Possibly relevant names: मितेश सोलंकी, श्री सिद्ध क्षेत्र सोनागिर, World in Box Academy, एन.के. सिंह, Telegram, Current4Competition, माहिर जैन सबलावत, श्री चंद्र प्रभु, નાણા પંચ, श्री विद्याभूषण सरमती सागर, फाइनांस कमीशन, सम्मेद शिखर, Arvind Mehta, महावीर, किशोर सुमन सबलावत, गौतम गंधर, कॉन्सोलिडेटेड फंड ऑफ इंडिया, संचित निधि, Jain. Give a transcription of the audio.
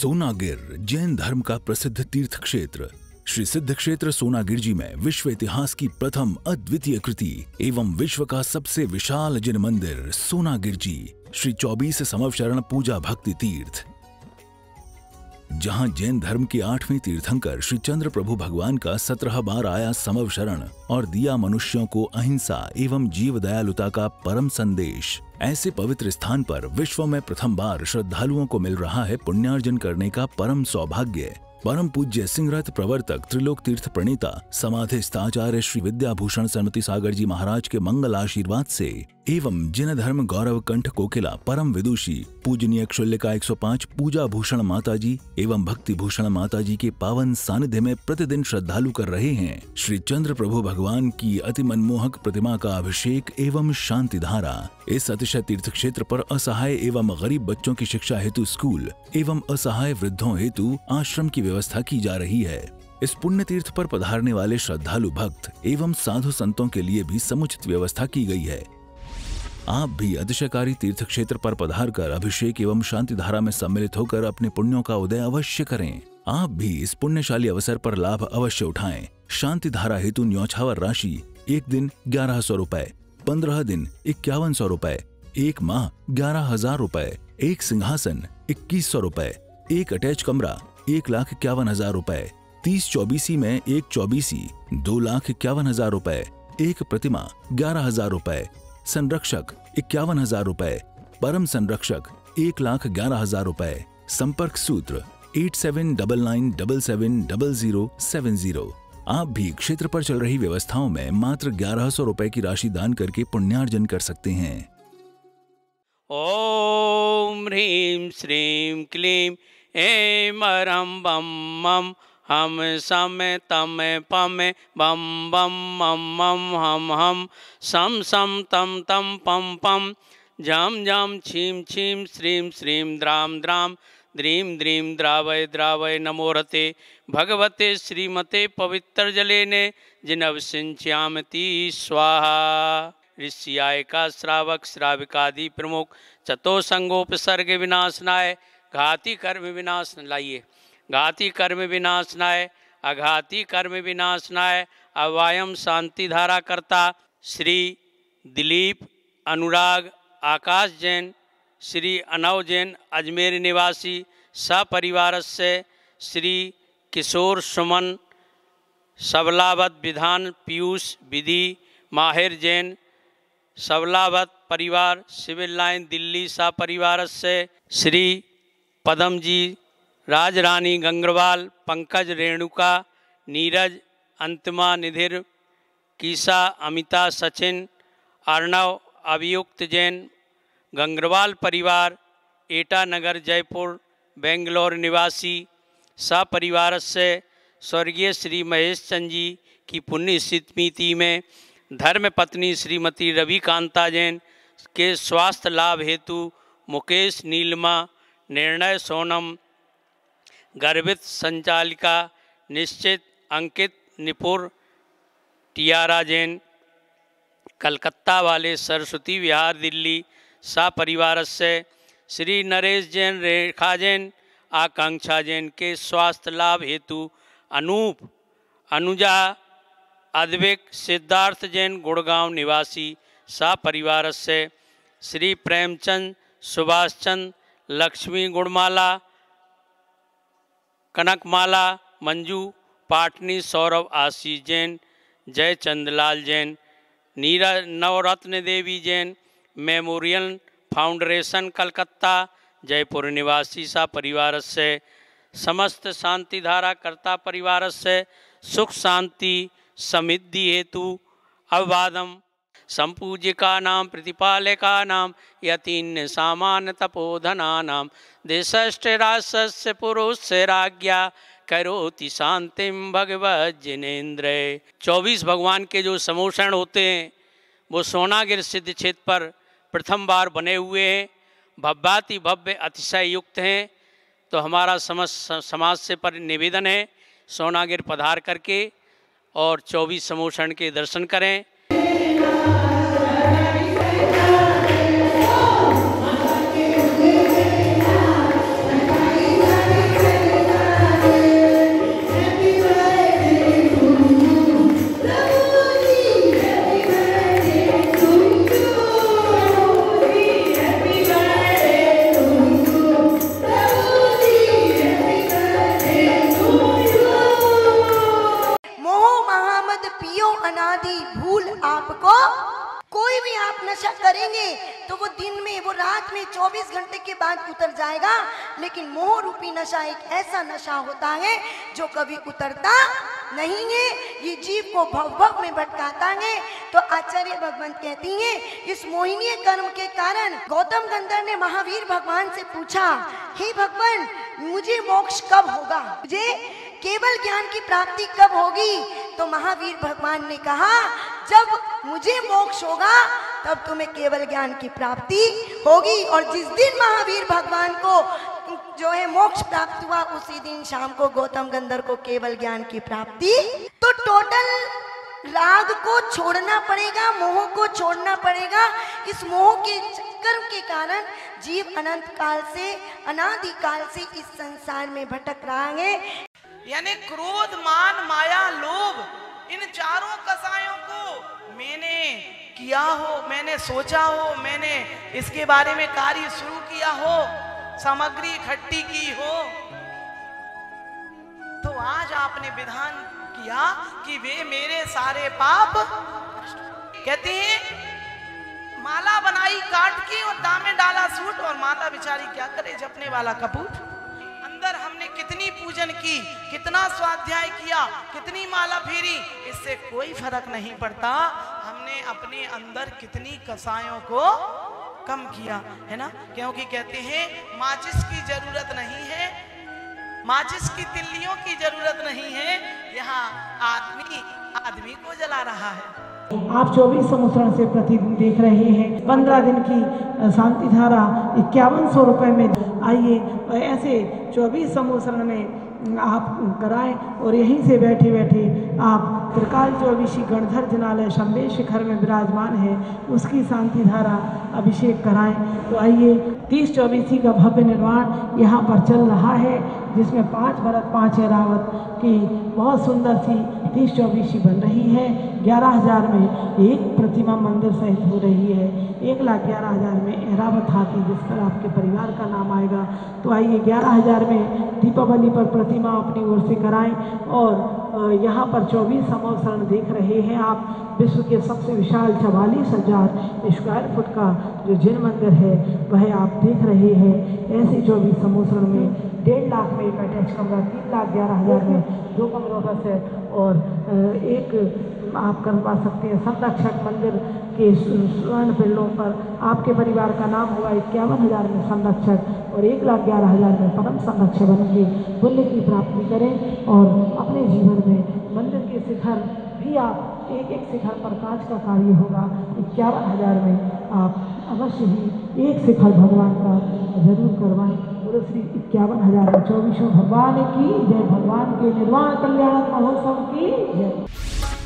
सोनागिर जैन धर्म का प्रसिद्ध तीर्थ क्षेत्र श्री सिद्ध क्षेत्र सोनागिर जी में विश्व इतिहास की प्रथम अद्वितीय कृति एवं विश्व का सबसे विशाल जैन मंदिर सोनागिर जी श्री 24 समवशरण पूजा भक्ति तीर्थ, जहां जैन धर्म के 8वें तीर्थंकर श्री चंद्र प्रभु भगवान का 17 बार आया समवशरण और दिया मनुष्यों को अहिंसा एवं जीव दयालुता का परम संदेश। ऐसे पवित्र स्थान पर विश्व में प्रथम बार श्रद्धालुओं को मिल रहा है पुण्यार्जन करने का परम सौभाग्य। परम पूज्य सिंहरथ प्रवर्तक त्रिलोक तीर्थ प्रणेता समाधिस्थ आचार्य श्री विद्याभूषण सरमती सागर जी महाराज के मंगल आशीर्वाद से एवं जैन धर्म गौरव कंठ कोकिला परम विदुषी पूजनीय क्षुल्लिका 105 पूजा भूषण माता जी एवं भक्ति भूषण माता जी के पावन सानिध्य में प्रतिदिन श्रद्धालु कर रहे हैं श्री चंद्र प्रभु भगवान की अति मनमोहक प्रतिमा का अभिषेक एवं शांति धारा। इस अतिशय तीर्थ क्षेत्र पर असहाय एवं गरीब बच्चों की शिक्षा हेतु स्कूल एवं असहाय वृद्धों हेतु आश्रम की व्यवस्था की जा रही है। इस पुण्य तीर्थ पर पधारने वाले श्रद्धालु भक्त एवं साधु संतों के लिए भी समुचित व्यवस्था की गई है। आप भी अतिशयकारी तीर्थ क्षेत्र पर पधारकर अभिषेक एवं शांति धारा में सम्मिलित होकर अपने पुण्यों का उदय अवश्य करें। आप भी इस पुण्यशाली अवसर पर लाभ अवश्य उठाएं। शांति धारा हेतु न्यौछावर राशि 1 दिन 1100 रुपए, 15 दिन 5100 रुपए, 1 माह 11,000 रुपए, 1 सिंहासन 2100 रुपए, 1 अटैच कमरा 1,51,000 रुपए, 30 चौबीसी में 1 चौबीसी 2,51,000 रुपए, 1 प्रतिमा 11,000 रुपए, संरक्षक 51,000 रुपए, परम संरक्षक 1,11,000 रुपए, संपर्क सूत्र 8799977070। आप भी क्षेत्र पर चल रही व्यवस्थाओं में मात्र 1100 रुपए की राशि दान करके पुण्यार्जन कर सकते हैं। ओम ह्रीम श्रीम क्लीम ऐम रम बम मम हम सम तम पम बम बम मम मम हम सम तम तम पम पम झम झम छीम छीम श्रीम श्रीम द्राम द्राम द्रीम द्रीम द्रावय द्रावय नमोरते भगवते श्रीमते पवित्र जले ने जिनव सिंच्यामती स्वाहा। ऋष्याय का श्रावक श्राविकादि प्रमुख चतो संगोपसर्ग विनाशनाय घाती कर्म विनाश लाइए, घाती कर्म विनाशनाय अघाती कर्म विनाशनाय अवायम शांति धारा करता श्री दिलीप अनुराग आकाश जैन श्री अनव जैन अजमेर निवासी सपरिवार से श्री किशोर सुमन सबलावत विधान पीयूष विधि माहिर जैन सबलावत परिवार सिविल लाइन दिल्ली सपरिवार से श्री पदम जी राजरानी गंगरवाल पंकज रेणुका नीरज अंतिमा निधिर कीसा अमिता सचिन अर्णव अभियुक्त जैन गंगरवाल परिवार एटा नगर जयपुर बेंगलोर निवासी सपरिवार से स्वर्गीय श्री महेश चंद जी की पुण्यतिथि में धर्म पत्नी श्रीमती रवि कांता जैन के स्वास्थ्य लाभ हेतु मुकेश नीलमा निर्णय सोनम गर्भित संचालिका निश्चित अंकित निपुर टियारा जैन कलकत्ता वाले सरस्वती विहार दिल्ली सपरिवार से श्री नरेश जैन रेखा जैन आकांक्षा जैन के स्वास्थ्य लाभ हेतु अनूप अनुजा अद्विक सिद्धार्थ जैन गुड़गांव निवासी सपरिवार से श्री प्रेमचंद सुभाष चंद लक्ष्मी गुणमाला कनकमाला मंजू पाटनी सौरभ आशीष जैन जयचंदलाल जैन नीरा नवरत्न देवी जैन मेमोरियल फाउंडेशन कलकत्ता जयपुर निवासी सा परिवार से समस्त शांति धारा कर्ता परिवार से सुख शांति समृद्धि हेतु अववादम संपूजिकानां प्रतिपालकानां यतीन्न सामान्य तपोधनानां देशस्य पुरुषस्य राज्ञा करोति शांतिं भगवत् जिनेन्द्र। 24 भगवान के जो समवशरण होते हैं वो सोनागिर सिद्ध क्षेत्र पर प्रथम बार बने हुए हैं। भव्याति भव्य अतिशय युक्त हैं। तो हमारा समाज से पर निवेदन है सोनागिर पधार करके और 24 समवशरण के दर्शन करें। तपस्या करेंगे तो वो दिन में वो रात में 24 घंटे के बाद उतर जाएगा, लेकिन मोह रूपी नशा एक ऐसा नशा होता है जो कभी उतरता नहीं है, ये जीव को भव भव में भटकाता है। तो आचार्य भगवंत कहती हैं इस मोहिनी कर्म के कारण गौतम गंधर ने महावीर भगवान से पूछा, हे भगवान मुझे मोक्ष कब होगा, मुझे केवल ज्ञान की प्राप्ति कब होगी? तो महावीर भगवान ने कहा जब मुझे मोक्ष होगा तब तुम्हें केवल ज्ञान की प्राप्ति होगी। और जिस दिन महावीर भगवान को जो है मोक्ष प्राप्त हुआ उसी दिन शाम को गौतम गंधर को केवल ज्ञान की प्राप्ति। तो टोटल राग को छोड़ना पड़ेगा, मोह को छोड़ना पड़ेगा। इस मोह के चक्कर के कारण जीव अनंत काल से अनादि काल से इस संसार में भटक रहा है। यानी क्रोध, मान, माया, लोभ, इन चारों कसायों को मैंने किया हो, मैंने सोचा हो, मैंने इसके बारे में कार्य शुरू किया हो, सामग्री इकट्ठी की हो, तो आज आपने विधान किया कि वे मेरे सारे पाप। कहते हैं माला बनाई काट की और दामे डाला सूट, और माता बिचारी क्या करे जपने वाला कपूर। अंदर हमने कितनी पूजन की, कितना स्वाध्याय किया, कितनी माला फेरी, इससे कोई फर्क नहीं पड़ता। हमने अपने अंदर कितनी कसायों को कम किया है ना, क्योंकि कहते हैं माचिस की जरूरत नहीं है, माचिस की तिल्लियों की जरूरत नहीं है, यहाँ आदमी आदमी को जला रहा है। आप 24 संवत्सरों से प्रतिदिन देख रहे हैं 15 दिन की शांति धारा 5100 रुपये में। आइए ऐसे 24 संवत्सरों में आप कराएं और यहीं से बैठे बैठे आप त्रिकाल जो अभिषेक गणधर जनालय सम्मेद शिखर में विराजमान है उसकी शांति धारा अभिषेक कराएं। तो आइए 30 चौबीसी का भव्य निर्माण यहाँ पर चल रहा है, जिसमें 5 भरत 5 ऐरावत की बहुत सुंदर सी 30 चौबीसी बन रही है। 11,000 में एक प्रतिमा मंदिर सहित हो रही है, 1,11,000 में ऐरावत हाथी जिस पर आपके परिवार का नाम आएगा। तो आइए 11,000 में दीपावली पर प्रतिमा अपनी ओर से कराएं। और यहाँ पर 24 संवत्सरण देख रहे हैं आप, विश्व के सबसे विशाल 44,000 स्क्वायर फुट का जो जैन मंदिर है वह आप देख रहे हैं। ऐसे 24 संवत्सरण में 1.5 लाख में एक अटैच कमरा, 3,11,000 में 2 कमरों का सेट, और एक आप करवा सकते हैं संरक्षक मंदिर के स्वर्ण पिल्लों पर आपके परिवार का नाम हुआ 51,000 में संरक्षक, और 1,11,000 में परम संरक्षक बन के पुण्य की प्राप्ति करें। और अपने जीवन में मंदिर के शिखर भी आप एक एक शिखर पर कांच का कार्य होगा, 51,000 में आप अवश्य ही एक शिखर भगवान का जरूर करवाएं। और श्री 51,000 में 24 भगवान की जय, भगवान के निर्वाण कल्याण महोत्सव की जय।